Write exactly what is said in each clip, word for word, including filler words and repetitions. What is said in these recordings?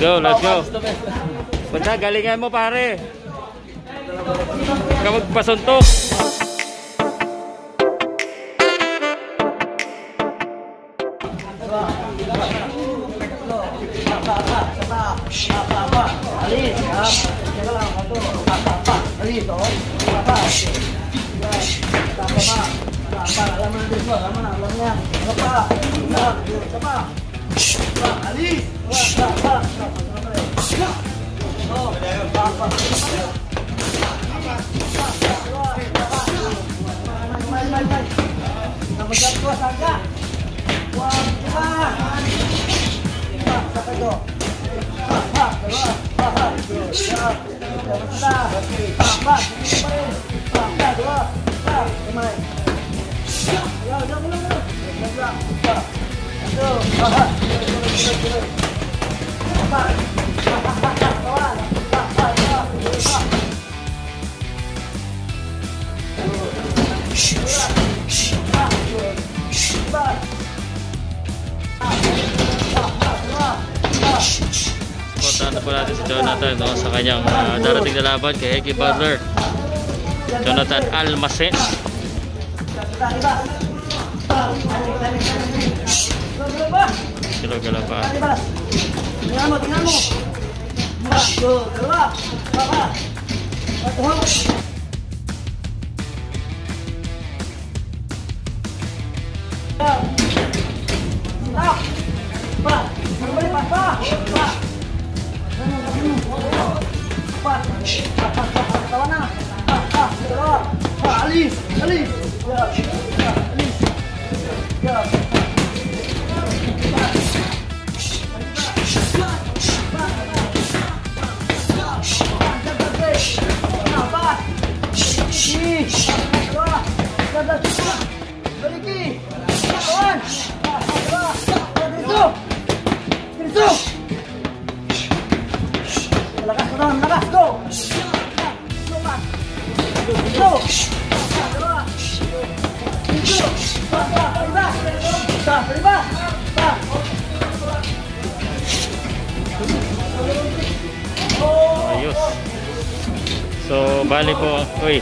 go, let's go. Basta, galingan mo pare. Huwag pasuntok. Importante po natin si Jonathan no, sa kanyang uh, darating na laban kay Heki Butler. Jonathan Almacen. Galaw-galaw pa. Tingnan mo, tingnan mo. Ayos. So bali po, uy,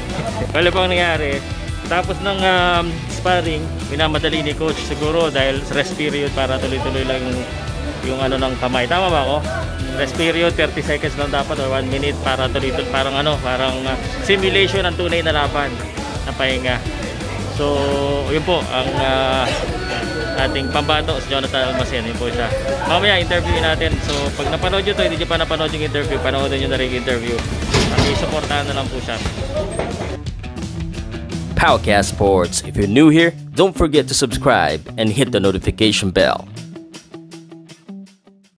bali po ang nangyari. Tapos ng um, sparring, minamadali ni coach siguro dahil rest period para tuloy-tuloy lang yung, yung ano ng kamay. Tama ba ako? Rest period thirty seconds lang dapat or one minute para tuloy-tuloy, parang ano, parang uh, simulation ng tunay na laban na pahinga. So yun po ang uh, ating pambato si Jonathan Almacen. Yun po siya. Mamaya interview natin. So pag napanood nyo to, hindi nyo pa napanood yung interview, panoodin nyo na rin yung interview. Supportahan na lang po siya. Powcast Sports. If you're new here, don't forget to subscribe and hit the notification bell.